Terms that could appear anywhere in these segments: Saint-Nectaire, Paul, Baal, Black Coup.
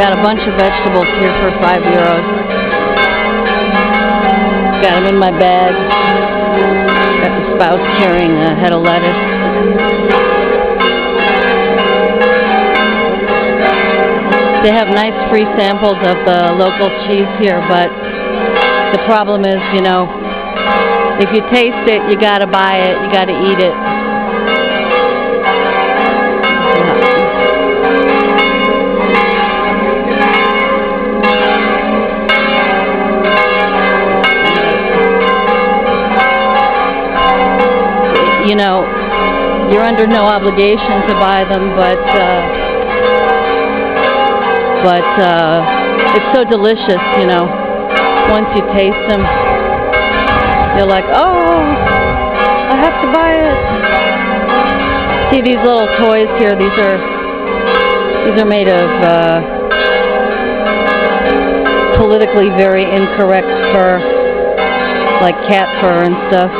got a bunch of vegetables here for €5. Got them in my bag. Got the spouse carrying a head of lettuce. They have nice free samples of the local cheese here, but the problem is, you know, if you taste it, you gotta buy it, you gotta eat it. You know, you're under no obligation to buy them, but it's so delicious, you know. Once you taste them, you're like, oh, I have to buy it. See these little toys here? These are made of politically very incorrect fur, like cat fur and stuff.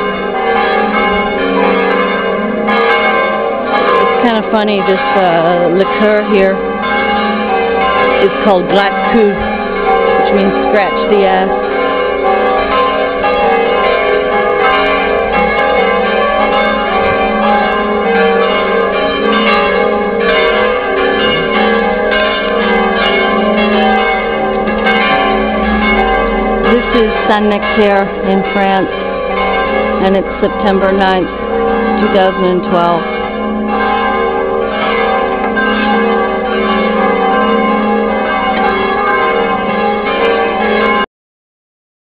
Kind of funny, this liqueur here is called Black Coup, which means scratch the ass. This is Saint-Nectaire in France, and it's September 9th, 2012.